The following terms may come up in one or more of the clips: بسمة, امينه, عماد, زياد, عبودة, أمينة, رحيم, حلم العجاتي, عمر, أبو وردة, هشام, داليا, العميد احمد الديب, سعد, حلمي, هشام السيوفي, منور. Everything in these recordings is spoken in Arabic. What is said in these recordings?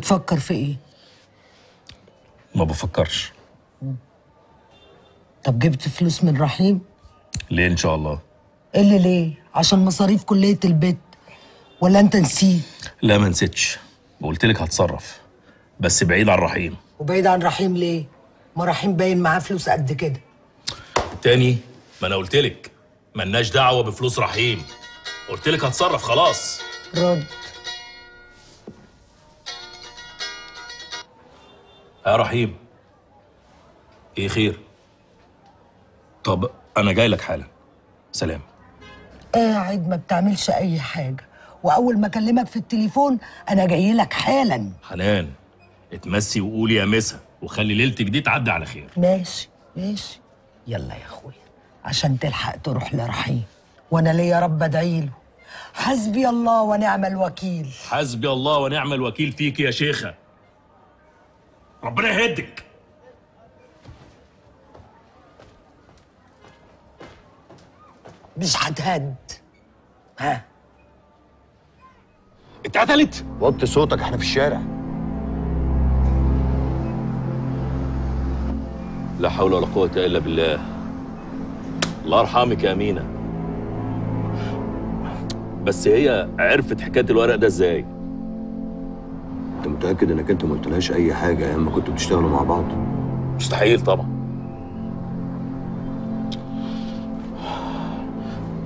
بتفكر في ايه؟ ما بفكرش. طب جبت فلوس من رحيم؟ ليه ان شاء الله؟ اللي ليه؟ عشان مصاريف كلية البيت ولا انت نسيت؟ لا ما نسيتش، وقلت لك هتصرف، بس بعيد عن رحيم. وبعيد عن رحيم ليه؟ ما رحيم باين معاه فلوس قد كده. تاني ما انا قلت لك مالناش دعوة بفلوس رحيم، قلت لك هتصرف خلاص. رد يا رحيم. ايه خير؟ طب انا جاي لك حالا. سلام. قاعد ما بتعملش اي حاجه، واول ما اكلمك في التليفون انا جاي لك حالا. حنان اتمسي وقولي يا مسا، وخلي ليلتك دي تعدي على خير. ماشي ماشي، يلا يا اخويا عشان تلحق تروح لرحيم. وانا ليه يا رب ادعي له. حسبي الله ونعم الوكيل. حسبي الله ونعم الوكيل فيك يا شيخه، ربنا يهدك. مش هتهد. ها اتقتلت؟ وطي صوتك احنا في الشارع. لا حول ولا قوة الا بالله. الله يرحمك يا أمينة. بس هي عرفت حكاية الورق ده ازاي؟ انت متأكد انك انت ما قلتلهاش اي حاجة يا اما كنتوا بتشتغلوا مع بعض؟ مستحيل طبعا.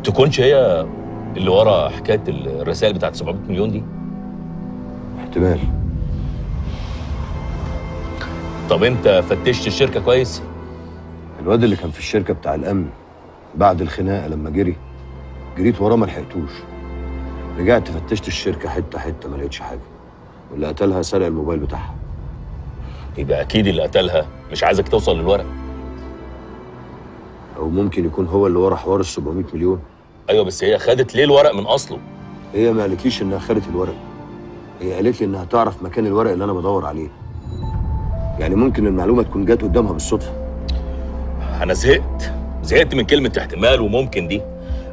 تكونش هي اللي ورا حكايه الرسائل بتاعت 700 مليون دي؟ احتمال. طب انت فتشت الشركه كويس؟ الواد اللي كان في الشركه بتاع الامن بعد الخناقه لما جري، جريت وراه ما لحقتوش. رجعت فتشت الشركه حته حته ما لقيتش حاجه، واللي قتلها سرق الموبايل بتاعها. يبقى اكيد اللي قتلها مش عايزك توصل للورق. او ممكن يكون هو اللي ورا حوار ال 700 مليون. ايوه بس هي خدت ليه الورق من اصله؟ هي ما قالتليش انها خدت الورق، هي قالت لي انها تعرف مكان الورق اللي انا بدور عليه. يعني ممكن المعلومه تكون جت قدامها بالصدفه. انا زهقت من كلمه احتمال وممكن دي.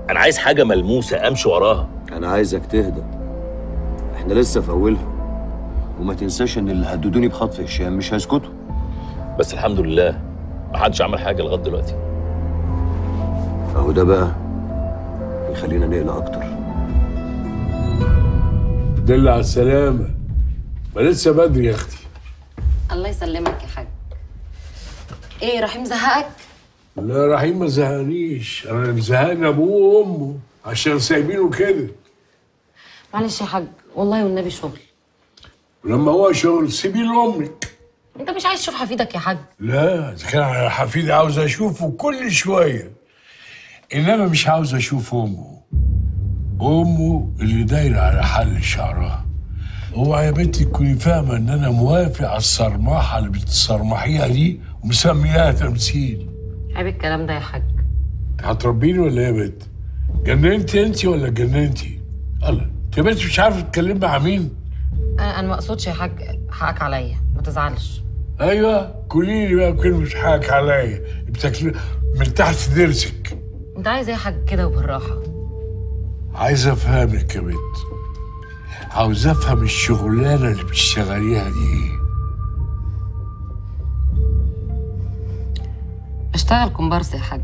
انا عايز حاجه ملموسه امشي وراها. انا عايزك تهدى، احنا لسه في اولها. وما تنساش ان اللي هددوني بخطف هشام مش هيسكتوا. بس الحمد لله ما حدش عمل حاجه لغايه دلوقتي. اهو ده بقى يخلينا نقلق اكتر. دل على السلامة، ما لسه بدري يا اختي. الله يسلمك يا حاج. ايه رحيم زهقك؟ لا رحيم ما زهقنيش، انا اللي مزهقني ابوه وامه عشان سايبينه كده. معلش يا حاج والله والنبي شغل. ولما هو شغل سيبيه لامك. انت مش عايز تشوف حفيدك يا حاج؟ لا اذا كان حفيدي عاوز اشوفه كل شوية، إنما مش عاوز أشوف أمه. أمه اللي دايرة على حل شعرها. اوعي يا بنتي تكوني فاهمة إن أنا موافق على الصرماحة اللي بتتصرمحيها دي ومسمياها تمثيل. عيب الكلام ده يا حاج. هتربيني ولا إيه يا بنت؟ جننتي أنتِ ولا اتجننتي؟ الله، أنت يا بنتي مش عارفة تتكلمي مع مين؟ أنا ما أقصدش يا حاج، حقك عليا، ما تزعلش. أيوه، قولي لي بقى كلمة حقك عليا، بتاكلي من تحت ضرسك. انت عايز ايه يا حاج كده وبالراحه؟ عايز افهمك يا بنت، عاوز افهم الشغلانه اللي بتشتغليها دي ايه؟ بشتغل كومبارس يا حاج.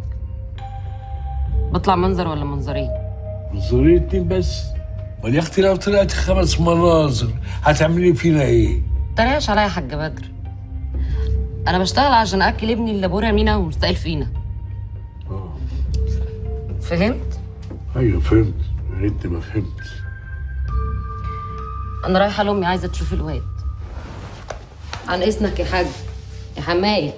بطلع منظر ولا منظرين؟ منظرين اتنين بس. امال يا اختي لو طلعت 5 مناظر هتعملي فينا ايه؟ متريقش عليا يا حاج بدر، انا بشتغل عشان اكل ابني اللي ابوه رامينا ومستقل فينا. فهمت؟ ايوه فهمت، يا ريتني ما فهمت. انا رايحه لامي عايزه تشوف الواد. عن اذنك يا حاج يا حمايه.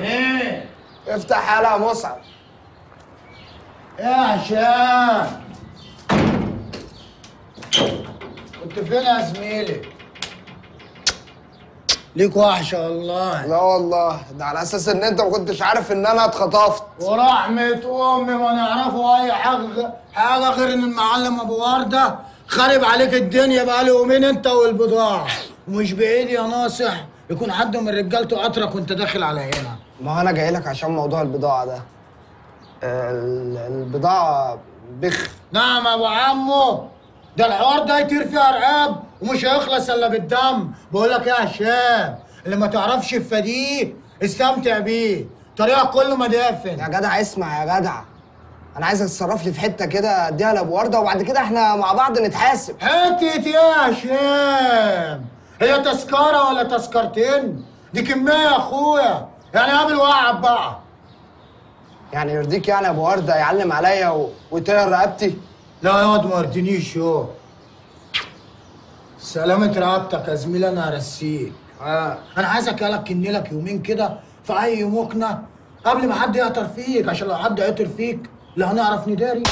ايه؟ افتح على مصعب. يا هشام كنت فين يا زميلي؟ ليك وحشة والله. لا والله، ده على أساس إن أنت ما كنتش عارف إن أنا اتخطفت. ورحمة أمي ما نعرفه أي حاجة غير إن المعلم أبو وردة خارب عليك الدنيا بقالي يومين أنت والبضاعة. ومش بعيد يا ناصح يكون حد من رجالته قطرك وانت داخل على هنا. ما انا جاي لك عشان موضوع البضاعه ده. البضاعه بخ. نعم يا ابو عمو، ده الحوار ده يطير فيه ارقام ومش هيخلص الا بالدم. بقول لك ايه يا هشام، اللي ما تعرفش الفديه استمتع بيه، طريقك كله مدافن. يا جدع اسمع يا جدع، انا عايز اتصرف لي في حته كده اديها لابو ورده وبعد كده احنا مع بعض نتحاسب. حته ايه يا هشام؟ هي تذكره ولا تذكرتين؟ دي كميه يا اخويا، يعني قابل وقعد بقى. يعني يرضيك يعني ابو ورده يعلم عليا ويطير رقبتي؟ لا يا واد ما يرضينيش. يو سلامة رقبتك يا زميلي، انا هرسيك. انا عايز اكلك لك يومين كده في اي مكنه قبل ما حد يقطر فيك، عشان لو حد يقطر فيك لا هنعرف نداري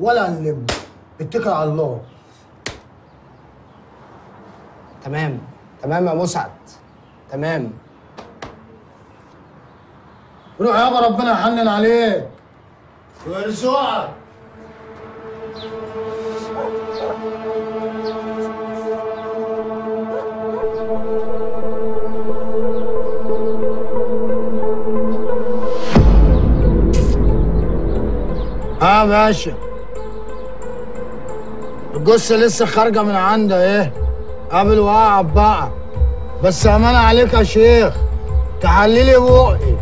ولا هنلم. اتكل على الله. تمام تمام يا مسعد، تمام. روح يابا، ربنا يحنن عليك ويرزقك. ها باشا، الجثة لسه خارجة من عندها ايه؟ قابل وقعد بقى. بس أمانة عليك يا شيخ، تحللي بقي.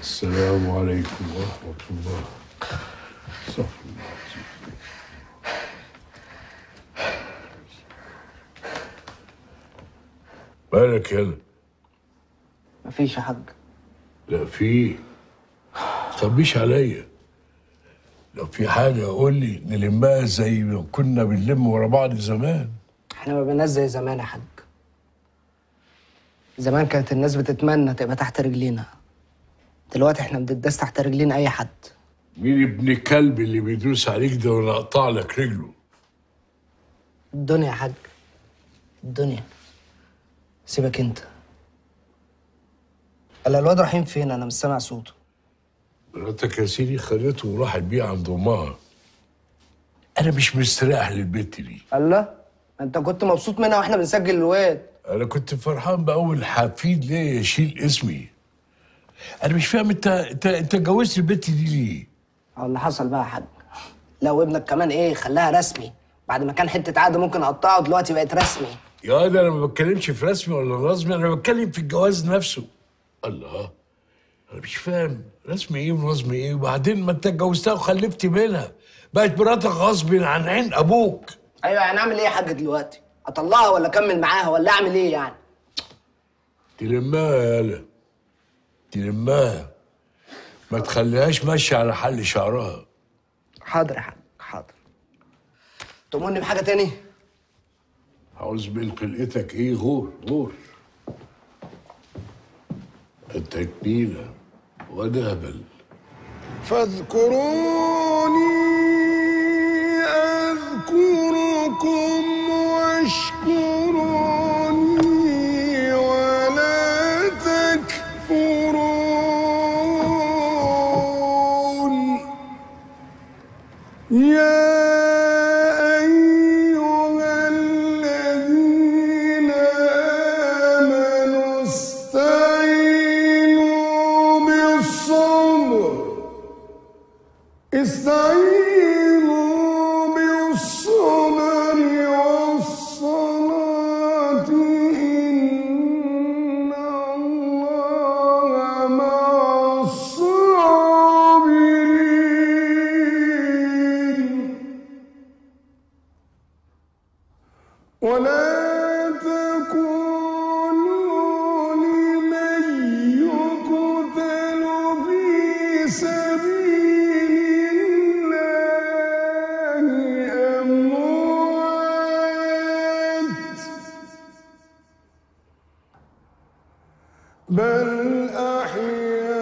السلام عليكم ورحمة الله. السلام عليكم ورحمة الله. صلى الله عليه وسلم. مالك هنا؟ مفيش يا حاج. لا في. متخبيش عليا. لو في حاجة قول لي نلمها زي ما كنا بنلم ورا بعض زمان. احنا ما بقيناش زي زمان يا حاج. زمان كانت الناس بتتمنى تبقى تحت رجلينا، دلوقتي احنا بنداس تحت رجلين اي حد. مين ابن الكلب اللي بيدوس عليك ده ولا اقطع لك رجله؟ الدنيا يا حاج، الدنيا. سيبك انت. الا الواد رحيم فين؟ انا مش سامع صوته. مراتك يا سيدي خدته وراحت بيه عند امها. انا مش مستريح للبت دي. الله، انت كنت مبسوط منها واحنا بنسجل الواد. أنا كنت فرحان بأول حفيد ليه يشيل اسمي. أنا مش فاهم أنت اتجوزت البت دي ليه؟ أو اللي حصل بقى يا حاج، لو ابنك كمان إيه خلاها رسمي، بعد ما كان حتة عقد ممكن أقطعه دلوقتي بقت رسمي. يا ده أنا ما بتكلمش في رسمي ولا رسمي، أنا بتكلم في الجواز نفسه. الله، أنا مش فاهم رسمي إيه ورسمي إيه، وبعدين ما أنت اتجوزتها وخلفت منها، بقت مراتك غصب عن عين أبوك. أيوه، يعني أعمل إيه يا حاج دلوقتي؟ اطلعها ولا اكمل معاها ولا اعمل ايه يعني؟ تلمها يا هلا، تلمها، ما تخليهاش ماشيه على حل شعرها. حاضر يا حاج، حاضر. تؤمرني بحاجه تاني؟ عاوز من خلقتك ايه؟ غور غور. التكميلة ونهبل. فاذكروني أذكركم واشكروني ولا تكفرون. يا أيها الذين آمنوا استعينوا بالصبر بل أحياء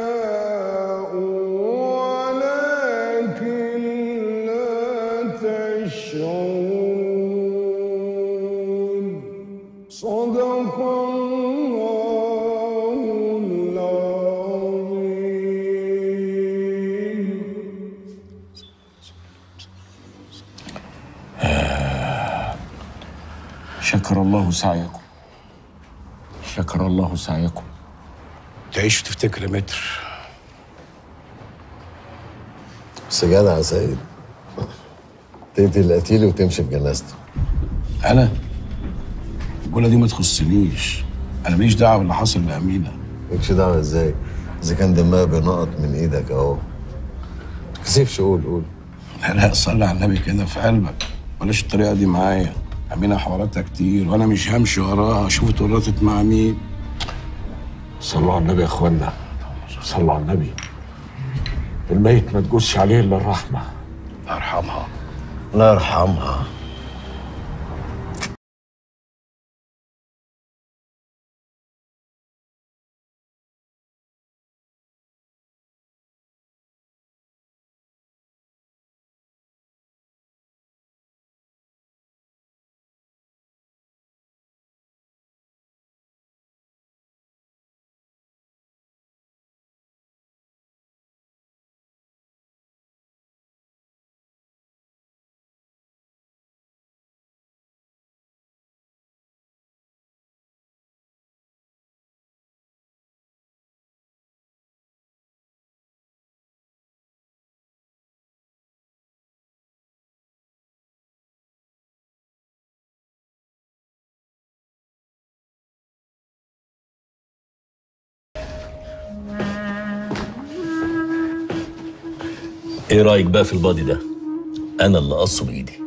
ولكن لا تشعرون. صدق الله العظيم. شكر الله سعيكم، شكر الله سعيكم. تعيش وتفتكر يا متر. بس جدع يا سيد، تقتل القتيل وتمشي في جنازته. انا الجمله دي ما تخصنيش، انا ماليش دعوه باللي حصل لامينه. مالكش دعوه ازاي؟ اذا كان دمها بينقط من ايدك اهو. ما تكسفش، قول قول. لا لا، صلي على النبي كده في قلبك، بلاش الطريقه دي معايا. امينه حواراتها كتير وانا مش همشي وراها، اشوف اتورطت مع مين. صلوا على النبي يا اخوانا، صلوا على النبي. الميت ما تجوزش عليه الا الرحمه. الله يرحمها، الله يرحمها. ايه رايك بقى في البادي ده؟ انا اللي قصه بايدي.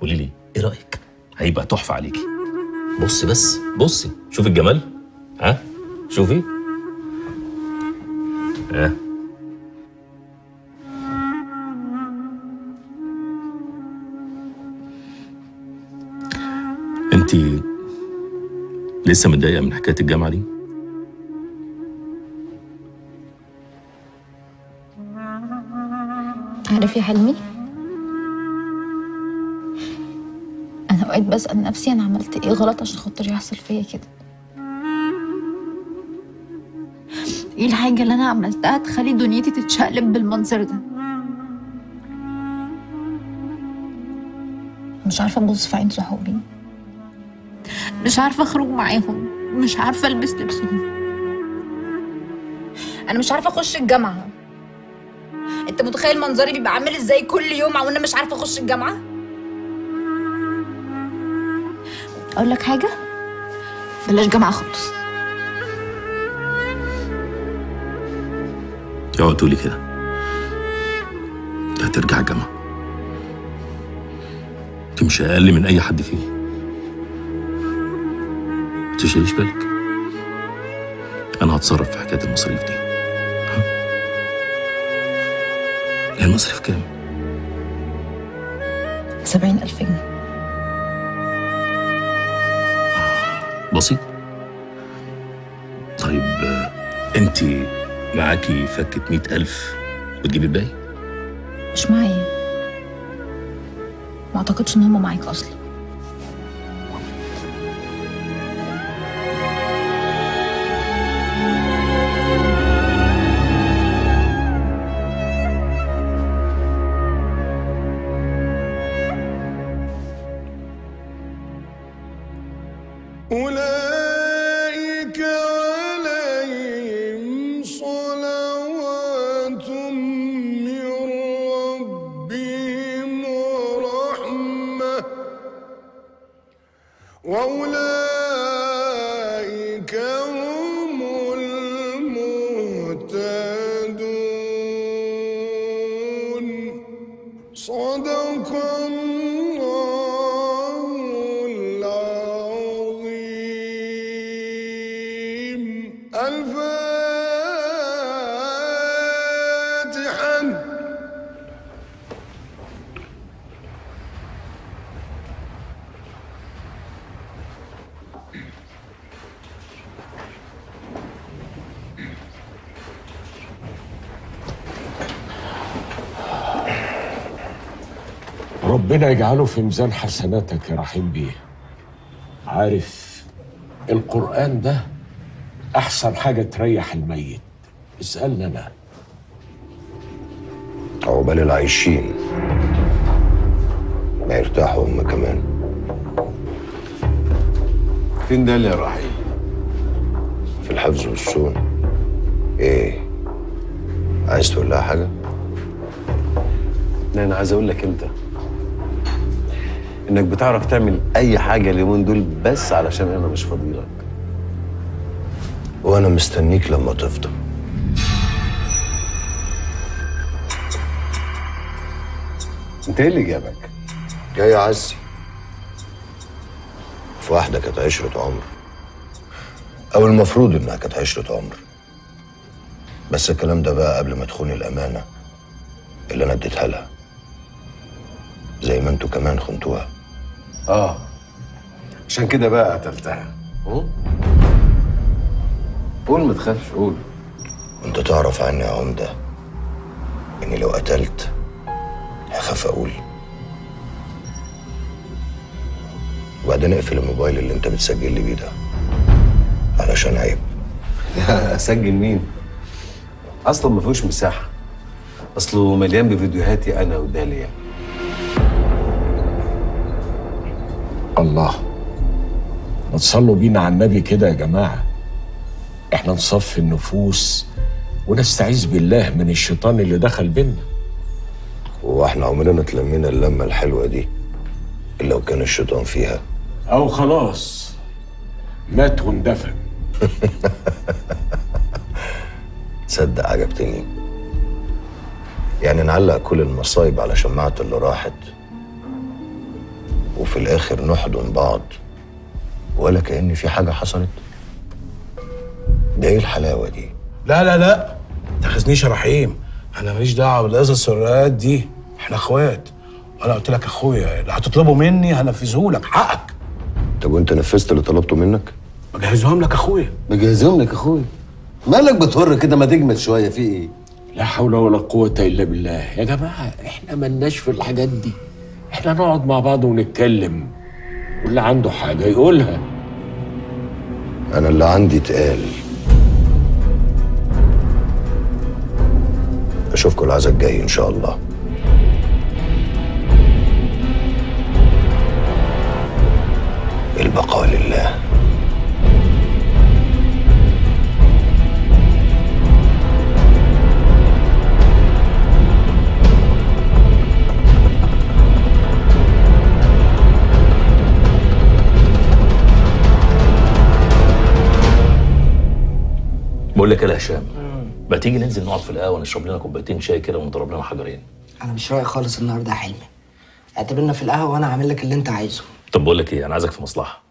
قولي لي ايه رايك؟ هيبقى تحفه عليكي. بصي بس، بصي، شوفي الجمال. ها شوفي، ها انتي لسه متضايقه من حكايه الجامعه دي؟ عارف يا حلمي، أنا أوقات بسأل نفسي أنا عملت إيه غلط عشان خاطر يحصل فيا كده؟ إيه الحاجة اللي أنا عملتها تخلي دنيتي تتشقلب بالمنظر ده؟ مش عارفة أبص في عين صحابي، مش عارفة أخرج معاهم، مش عارفة ألبس لبسهم، أنا مش عارفة أخش الجامعة. انت متخيل منظري بيبقى عامل ازاي كل يوم وانا مش عارفه اخش الجامعه؟ اقول لك حاجه، بلاش جامعه خالص. اوعي تقولي كده، انت هترجع الجامعه، انت مش اقل من اي حد فيه، ما تشغليش بالك، انا هتصرف في حكايه المصاريف دي. المصرف كام؟ 70,000 جنيه. بسيط. طيب انت معاكي فكة 100,000 وتجيبي الباقي؟ مش معايا. ما اعتقدش ان هم معاك اصلا. ربنا يجعله في ميزان حسناتك يا رحيم بيه. عارف القرآن ده أحسن حاجة تريح الميت. اسألنا أنا. عقبال العايشين ما يرتاحوا هم كمان. فين داليا يا رحيم؟ في الحفظ والصون. إيه؟ عايز تقول لها حاجة؟ لا أنا عايز أقول لك أنت. إنك بتعرف تعمل أي حاجة اليومين دول بس علشان أنا مش فاضيلك. وأنا مستنيك لما تفضى. أنت إيه اللي جابك؟ جاي أعزي. في واحدة كانت عشرة عمر. أو المفروض إنها كانت عشرة عمر. بس الكلام ده بقى قبل ما تخوني الأمانة اللي أنا اديتها لها. زي ما انتوا كمان خنتوها. اه عشان كده بقى قتلتها. قول ما تخافش قول. وانت تعرف عني يا عمده اني لو قتلت هخاف اقول. وبعدين اقفل الموبايل اللي انت بتسجل لي بيه ده علشان عيب. اسجل مين؟ اصلا ما فيهوش مساحه. اصله مليان بفيديوهاتي انا وداليا. الله، ما تصلوا بينا على النبي كده يا جماعه. احنا نصفي النفوس ونستعيذ بالله من الشيطان اللي دخل بينا. واحنا عمرنا اتلمينا اللمه الحلوه دي الا لو كان الشيطان فيها او خلاص مات واندفن. تصدق عجبتني. يعني نعلق كل المصايب على شماعه اللي راحت وفي الآخر نحضن بعض ولا كأن في حاجة حصلت؟ ده إيه الحلاوة دي؟ لا لا لا ما تاخذنيش يا رحيم، أنا ماليش دعوة بالقصص والرقات دي، إحنا إخوات، وأنا قلت لك أخويا اللي هتطلبه مني هنفذهولك حقك. طب وأنت نفذت اللي طلبته منك؟ بجهزهم لك أخويا. بجهزهم لك أخويا؟ مالك بتهر كده ما تجمد شوية في إيه؟ لا حول ولا قوة إلا بالله، يا جماعة إحنا مالناش في الحاجات دي. احنا نقعد مع بعض ونتكلم واللي عنده حاجه يقولها. انا اللي عندي اتقال. اشوفكم العزا الجاي ان شاء الله. البقاء لله. بقول لك يا هشام، ما تيجي ننزل نقعد في القهوه نشرب لنا كوبايتين شاي كده ونضرب لنا حجرين؟ انا مش رايق خالص النهارده يا حلمي. اعتبرنا في القهوه وانا عامل لك اللي انت عايزه. طب بقول لك ايه، انا عايزك في مصلحه.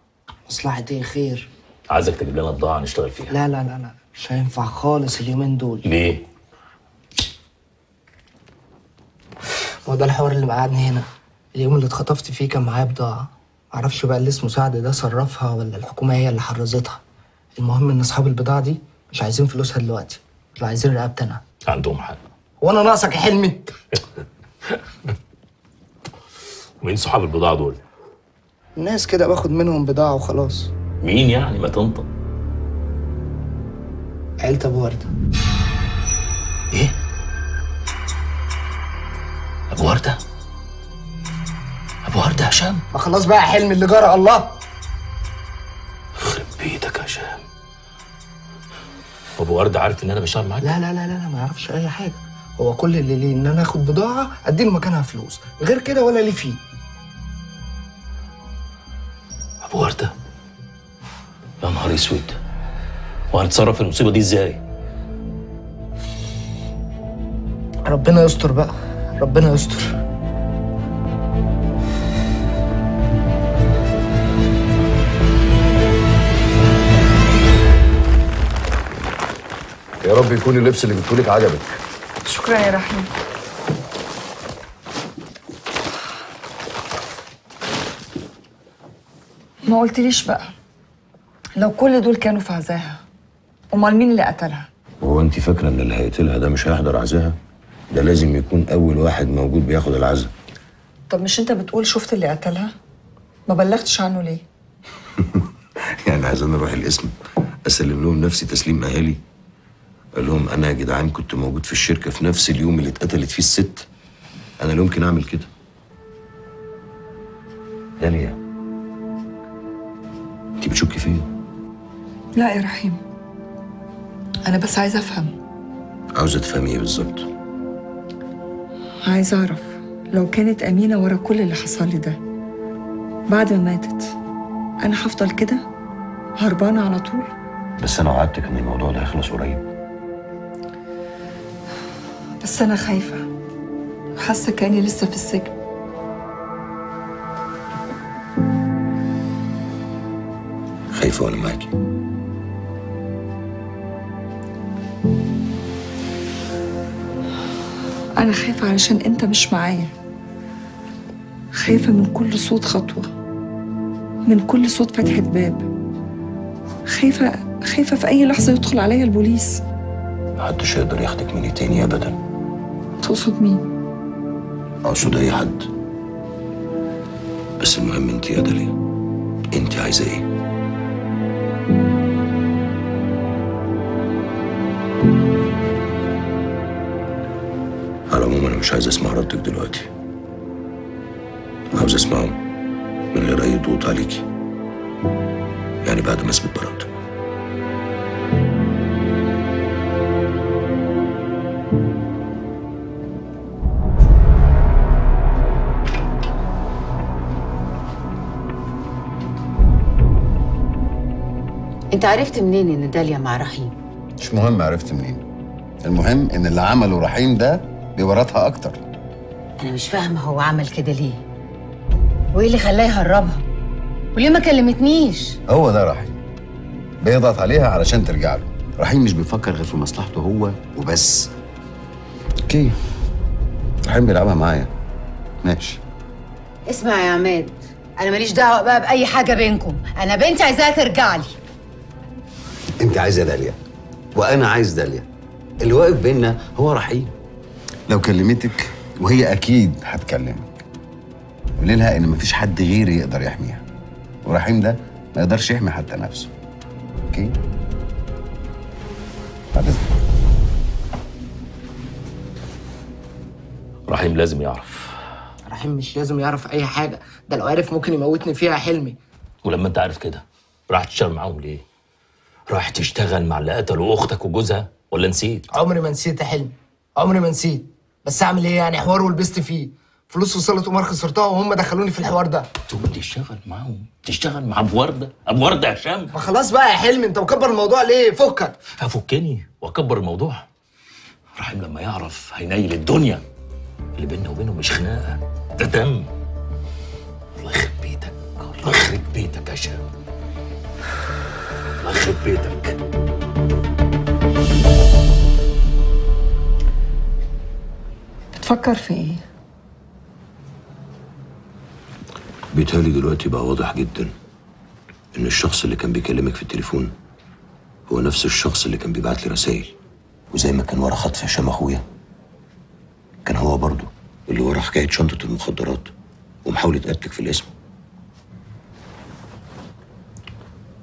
مصلحه ايه؟ خير. عايزك تجيب لنا بضاعه نشتغل فيها. لا لا لا لا مش هينفع خالص اليومين دول. ليه؟ هو ده الحوار اللي مقعدني هنا. اليوم اللي اتخطفت فيه كان معايا بضاعه معرفش بقى اللي اسمه سعد ده صرفها ولا الحكومه هي اللي حرزتها. المهم ان اصحاب البضاعه دي مش عايزين فلوسها دلوقتي، لا عايزين رقبتي انا. عندهم حق. وانا ناقصك يا حلمي؟ مين صحاب البضاعه دول؟ ناس كده باخد منهم بضاعه وخلاص. مين يعني؟ ما تنطق. عيلة ابو وردة. ايه؟ ابو وردة؟ ابو وردة يا هشام؟ ما خلاص بقى يا حلمي اللي جرى. الله يخرب بيتك يا هشام. ابو وردة عارف ان انا بشتغل معاك؟ لا لا لا لا ما يعرفش اي حاجه. هو كل اللي ليه ان انا اخد بضاعه اديله مكانها فلوس، غير كده ولا ليه فيه. ابو وردة يا نهار اسود، وهنتصرف في المصيبه دي ازاي؟ ربنا يستر بقى، ربنا يستر. يا رب يكون اللبس اللي جبتهولك عجبك. شكرا يا رحيم. ما قلتليش بقى، لو كل دول كانوا في عزاها امال مين اللي قتلها؟ هو انت فاكره ان اللي هيقتلها ده مش هيحضر عزاها؟ ده لازم يكون اول واحد موجود بياخد العزا. طب مش انت بتقول شفت اللي قتلها؟ ما بلغتش عنه ليه؟ يعني عايزين نروح القسم اسلم لهم نفسي تسليم اهلي؟ قال لهم انا يا جدعان كنت موجود في الشركه في نفس اليوم اللي اتقتلت فيه الست، انا اللي ممكن اعمل كده. داليا انت بتشكي فيا؟ لا يا رحيم، أنا بس عايزة أفهم. عاوزة تفهمي إيه بالظبط؟ عايزة أعرف لو كانت أمينة ورا كل اللي حصل لي ده بعد ما ماتت، أنا هفضل كده هربانة على طول؟ بس أنا وعدتك إن الموضوع ده هيخلص قريب. بس أنا خايفة وحاسة كأني لسه في السجن. خايفة وأنا معاكي. أنا خايفة علشان أنت مش معايا، خايفة من كل صوت خطوة، من كل صوت فتحة باب، خايفة في أي لحظة يدخل عليا البوليس. محدش هيقدر ياخدك مني تاني أبدا. تقصد مين؟ أقصد أي حد، بس المهم أنت يا داليا أنت عايزة إيه؟ على العموم انا مش عايز اسمع ردك دلوقتي، عاوز اسمعه من غير اي ضغوط عليكي، يعني بعد ما اثبت براءتك. انت عرفت منين ان داليا مع رحيم؟ مش مهم عرفت منين، المهم ان اللي عمله رحيم ده بوراتها أكتر. أنا مش فاهمة هو عمل كده ليه؟ وإيه اللي خلاه يهربها؟ وليه ما كلمتنيش؟ هو ده رحيم، بيضغط عليها علشان ترجع له. رحيم مش بيفكر غير في مصلحته هو وبس. أوكي، رحيم بيلعبها معايا، ماشي. اسمع يا عماد، أنا ماليش دعوة بقى بأي حاجة بينكم، أنا بنتي عايزاها ترجع لي. أنت عايزة داليا وأنا عايز داليا، اللي واقف بينا هو رحيم. لو كلمتك وهي اكيد هتكلمك، قولي لها ان مفيش حد غيري يقدر يحميها، ورحيم ده ما يقدرش يحمي حتى نفسه. اوكي؟ بعد اذنك. رحيم لازم يعرف. رحيم مش لازم يعرف اي حاجه، ده لو عرف ممكن يموتني فيها يا حلمي. ولما انت عارف كده راح تشتغل معاهم ليه؟ راح تشتغل مع اللي قتلوا اختك وجوزها ولا نسيت؟ عمري ما نسيت يا حلمي، عمري ما نسيت، بس اعمل ايه يعني؟ حوار ولبست فيه، فلوس وصلت قمار خسرتها وهم دخلوني في الحوار ده. تقول تشتغل معاهم، تشتغل مع ابو وردة؟ ابو وردة يا هشام؟ ما خلاص بقى يا حلمي، انت مكبر الموضوع ليه؟ فكك. هفكني واكبر الموضوع؟ رحيم لما يعرف هينيل الدنيا. اللي بيننا وبينه مش خناقه، ده دم. الله يخرب بيتك، الله يخرب بيتك يا هشام، الله يخرب بيتك. تفكر في ايه؟ بيتهيألي دلوقتي بقى واضح جدا إن الشخص اللي كان بيكلمك في التليفون هو نفس الشخص اللي كان بيبعت لي رسائل، وزي ما كان ورا خطف هشام أخويا كان هو برضه اللي ورا حكاية شنطة المخدرات ومحاولة قتلك في القسم.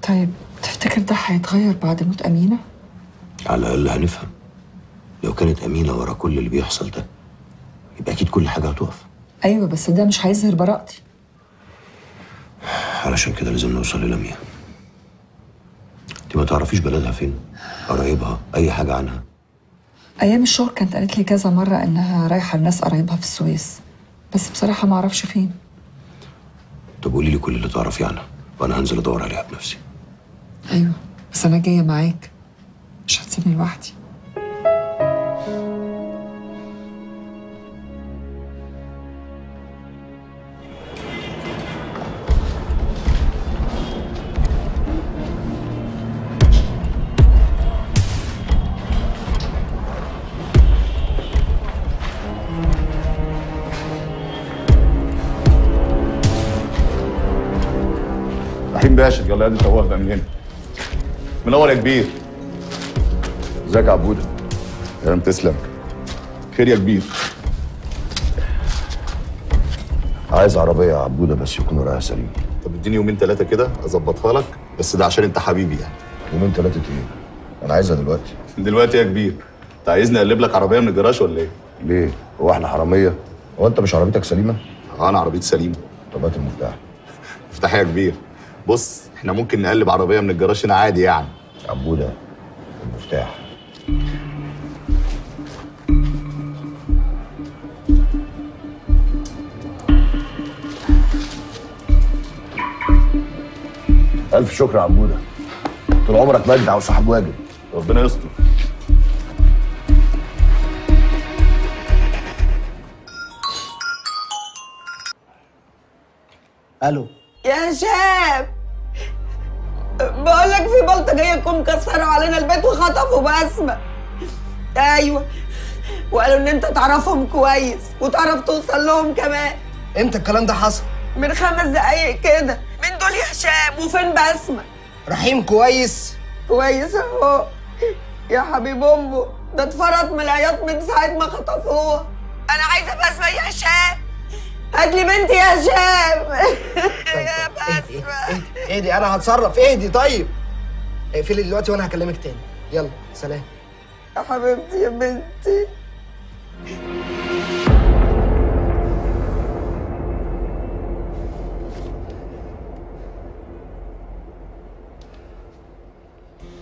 طيب تفتكر ده هيتغير بعد موت أمينة؟ على الأقل هنفهم. لو كانت أمينة ورا كل اللي بيحصل ده يبقى أكيد كل حاجة هتقف. أيوه بس ده مش هيظهر براءتي. علشان كده لازم نوصل للمية. انت ما تعرفيش بلدها فين، قرايبها، أي حاجة عنها. أيام الشغل كانت قالت لي كذا مرة إنها رايحة لناس قرايبها في السويس، بس بصراحة ما أعرفش فين. طب قولي لي كل اللي تعرفيه عنها وأنا هنزل أدور عليها بنفسي. أيوه بس أنا جاية معاك، مش هتسيبني لوحدي. رحيم باشا يلا يا دي توه بقى من هنا. منور يا كبير. ازيك يا عبودة؟ يا رب تسلم. خير يا كبير. عايز عربية يا عبودة بس يكون وراها سليم. طب اديني يومين ثلاثة كده اظبطها لك، بس ده عشان انت حبيبي يعني. يومين ثلاثة ايه؟ أنا عايزها دلوقتي. دلوقتي يا كبير؟ أنت عايزني أقلب لك عربية من الجراج ولا إيه؟ ليه؟ هو إحنا حرامية؟ هو أنت مش عربيتك سليمة؟ أنا عربيتي سليمة. طب هات المفتاح. مفتاح يا كبير. بص احنا ممكن نقلب عربيه من الجراج هنا عادي يعني. عبوده المفتاح. الف شكر يا عبوده، طول عمرك مجدع وصاحب واجب. ربنا يستر. الو يا هشام، بقولك في بلطة جاية تكون مكسرة علينا البيت وخطفوا بسمة. أيوة وقالوا إن أنت تعرفهم كويس وتعرف توصل لهم كمان. إمتى الكلام ده حصل؟ من 5 دقايق كده. مين دول يا هشام وفين بسمة؟ رحيم كويس؟ كويس أهو يا حبيب أمه، ده اتفرط من العياط من ساعة ما خطفوها. أنا عايزة بسمة يا هشام، هاتلي بنتي يا هشام. يا بسمة اهدي انا هتصرف. اهدي طيب اقفلي دلوقتي وانا هكلمك تاني. يلا سلام يا حبيبتي يا بنتي.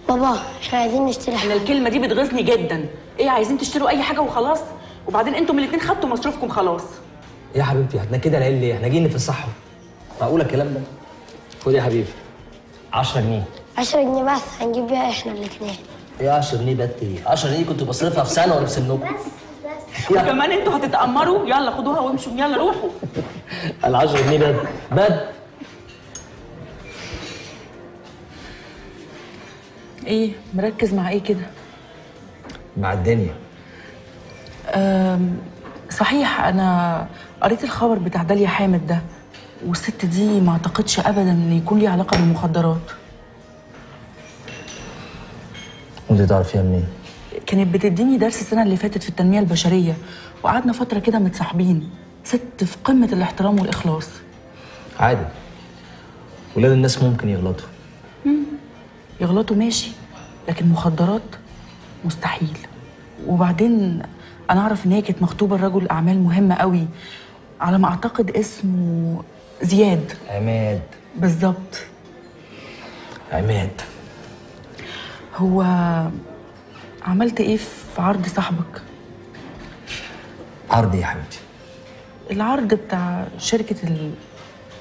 بابا مش عايزين نشتري حاجة. الكلمة دي بتغيظني جدا. ايه عايزين تشتروا اي حاجة وخلاص، وبعدين انتم الاتنين خدتوا مصروفكم خلاص. ايه يا حبيبتي احنا كده العيال ليه؟ احنا جايين في الصحة. معقولة الكلام ده؟ خد يا حبيبي 10 جنيه. 10 جنيه بس هنجيب بيها احنا الاثنين. ايه 10 جنيه بت ايه؟ 10 جنيه كنت بصرفها في سنة ولا في سنكم؟ بس وكمان انتوا هتتأمروا. يلا خدوها وامشوا، يلا روحوا. ال 10 جنيه بت ايه؟ مركز مع ايه كده؟ مع الدنيا. صحيح انا قريت الخبر بتاع داليا حامد ده، والست دي ما اعتقدش ابدا ان يكون ليها علاقه بالمخدرات. انت تعرفيها منين؟ كانت بتديني درس السنه اللي فاتت في التنميه البشريه، وقعدنا فتره كده متصاحبين. ست في قمه الاحترام والاخلاص. عادي ولاد الناس ممكن يغلطوا. يغلطوا ماشي، لكن مخدرات مستحيل. وبعدين أنا أعرف إن هي كانت مخطوبة لرجل أعمال مهمة قوي، على ما أعتقد اسمه زياد. عماد. بالظبط عماد. هو عملت إيه في عرض صاحبك؟ عرض إيه يا حبيبتي؟ العرض بتاع شركة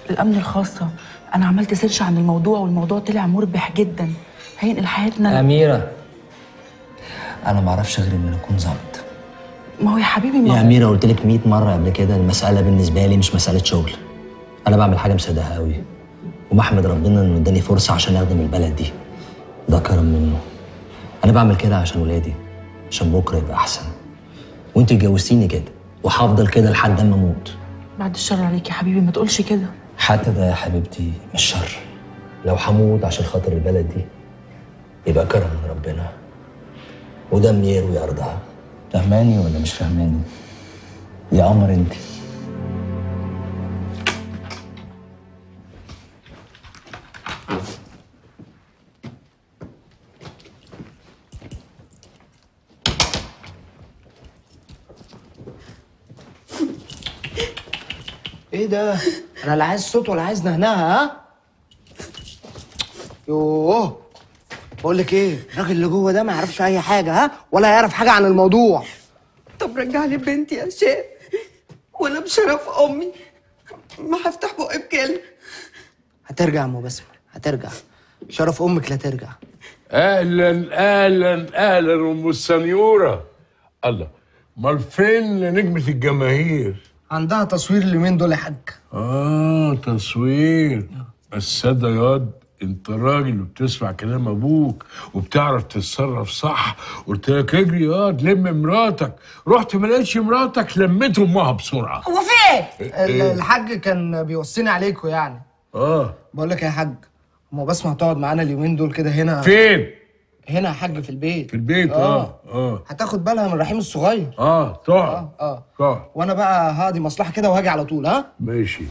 الأمن الخاصة. أنا عملت سيرش عن الموضوع والموضوع طلع مربح جدا، هينقل حياتنا. أميرة أنا معرفش غير إن أنا أكون ظابط. ما هو يا حبيبي ما يا أميرة قلت لك 100 مرة قبل كده، المسألة بالنسبة لي مش مسألة شغل. أنا بعمل حاجة مصدقها قوي، وبحمد ربنا إنه إداني فرصة عشان أخدم البلد دي. ده كرم منه. أنا بعمل كده عشان ولادي، عشان بكرة يبقى أحسن. وأنت اتجوزتيني كده، وهفضل كده لحد أما أموت. بعد الشر عليك يا حبيبي ما تقولش كده. حتى ده يا حبيبتي مش شر. لو هموت عشان خاطر البلد دي يبقى كرم من ربنا ودم يروي ارضها. فهماني ولا مش فهماني؟ يا قمر انت. ايه ده؟ انا لا عايز صوت ولا عايز نهنها. ها؟ يوه بقول لك ايه؟ الراجل اللي جوه ده ما يعرفش اي حاجه، ها؟ ولا يعرف حاجه عن الموضوع. طب رجع لي بنتي يا هشام، وانا بشرف امي ما هفتح بقي بكلمه. هترجع ام بسمه، هترجع. شرف امك لا ترجع. اهلا اهلا اهلا ام السنيوره. الله، امال فين نجمه الجماهير؟ عندها تصوير اليومين دول يا حاج. تصوير. الساده ياض، انت راجل وبتسمع كلام ابوك وبتعرف تتصرف صح. قلت لك اجري ياض لم مراتك، رحت ما لقيتش مراتك، لميت امها بسرعه. هو فين؟ الحاج كان بيوصيني عليكم يعني. بقول لك يا حاج، ما بسمع تقعد معانا اليومين دول كده هنا. فين؟ هنا يا حاج في البيت. في البيت. هتاخد بالها من رحيم الصغير. تقعد. تقعد. وانا بقى هقضي مصلحه كده وهاجي على طول. ها؟ ماشي.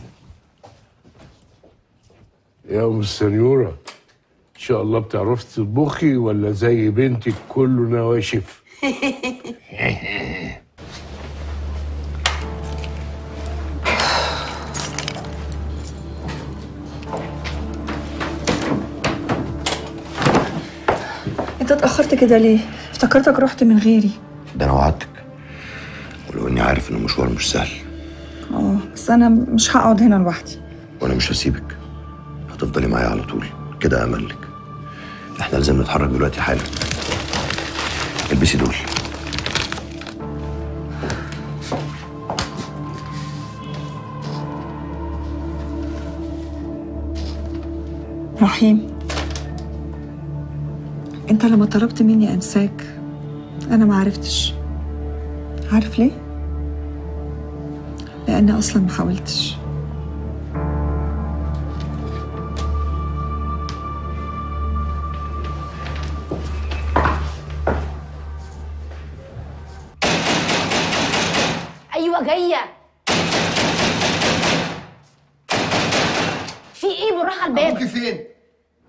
يا ام السنيوره، ان شاء الله بتعرفي تطبخي ولا زي بنتك كله نواشف؟ انت اتاخرت كده ليه؟ افتكرتك رحت من غيري. ده انا وعدتك، ولو اني عارف انه مشوار مش سهل. بس انا مش هقعد هنا لوحدي. وانا مش هسيبك، هتفضلي معايا على طول كده. املك احنا لازم نتحرك دلوقتي حالا. البسي دول. رحيم، انت لما طلبت مني امساك انا ما عرفتش. عارف ليه؟ لان اصلا ما حاولتش. ايوه جايه. في ايه بالراحه؟ الباب. ابوكي فين؟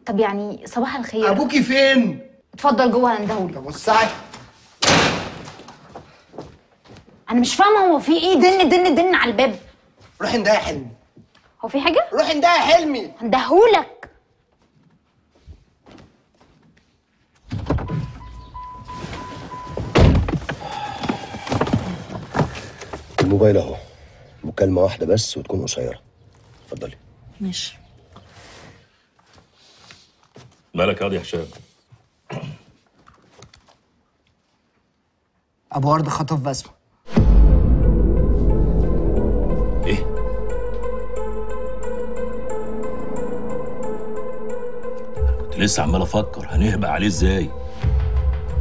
طب يعني صباح الخير. ابوكي فين؟ اتفضل جوه هندهولك. طب وسعي. انا مش فاهمه هو في ايه؟ دن دن دن على الباب. روحي اندهي يا حلمي. هو في حاجه؟ روحي اندهي يا حلمي. هندهولك. الموبايل اهو، مكالمه واحده بس وتكون قصيره. اتفضلي. ماشي. مالك يا هشام؟ أبو وردة خطف بسمة. إيه؟ أنا كنت لسه عمال أفكر هنهبق عليه إزاي؟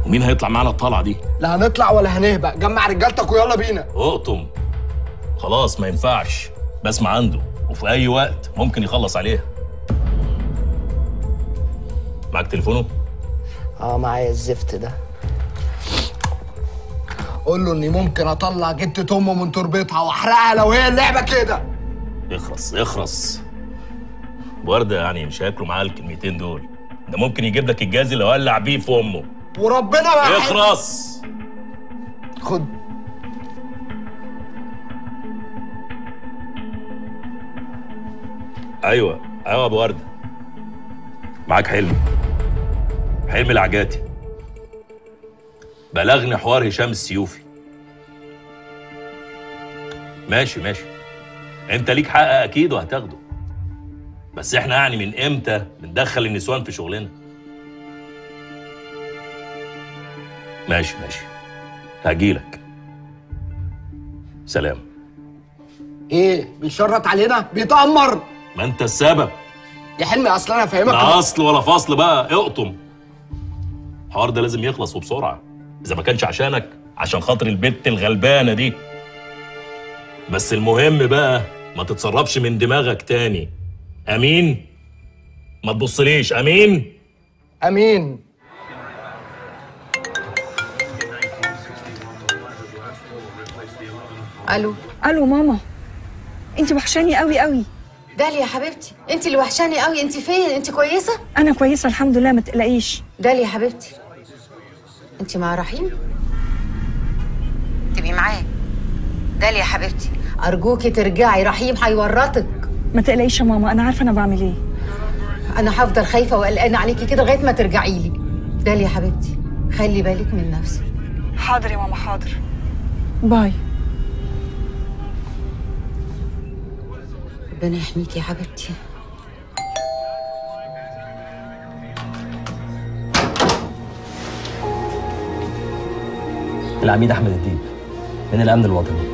ومين هيطلع معانا الطلعة دي؟ لا هنطلع ولا هنهبق، جمع رجالتك ويلا بينا. اقطم. خلاص ما ينفعش، بسمة عنده وفي أي وقت ممكن يخلص عليها. معاك تليفونه؟ معايا. الزفت ده قول له اني ممكن اطلع جدة امه من تربتها واحرقها لو هي اللعبه كده. اخرس اخرس. ورده يعني مش هياكلوا معاه الكلمتين دول. ده ممكن يجيب لك الجاز اللي ولع بيه في امه. وربنا ما اخرس. خد. ايوه ابو ورده. معاك حلمي. حلم العجاتي بلغني حوار هشام السيوفي. ماشي ماشي، انت ليك حق اكيد وهتاخده، بس احنا يعني من امتى بندخل النسوان في شغلنا؟ ماشي ماشي، هجيلك. سلام. ايه بيشرط علينا؟ بيتأمر. ما انت السبب يا حلمي. اصل انا فاهمك. لا اصل ولا فصل بقى، اقطم. الحوار ده لازم يخلص وبسرعه، إذا ما كانش عشانك عشان خاطر البت الغلبانة دي. بس المهم بقى ما تتسربش من دماغك تاني. امين ما تبصليش. امين امين. الو الو ماما، انت وحشاني قوي قوي. داليا حبيبتي انت اللي وحشاني قوي، انت فين؟ انت كويسه؟ انا كويسه الحمد لله ما تقلقيش. داليا حبيبتي انت مع رحيم؟ تبقي معاه. داليا حبيبتي ارجوكي ترجعي، رحيم هيورطك. ما تقلقيش يا ماما انا عارفه انا بعمل ايه. انا هفضل خايفه وقلقانه عليكي كده لغايه ما ترجعي لي. داليا حبيبتي خلي بالك من نفسك. حاضر يا ماما حاضر. باي. ربنا يحميكي يا حبيبتي. العميد احمد الديب من الامن الوطني.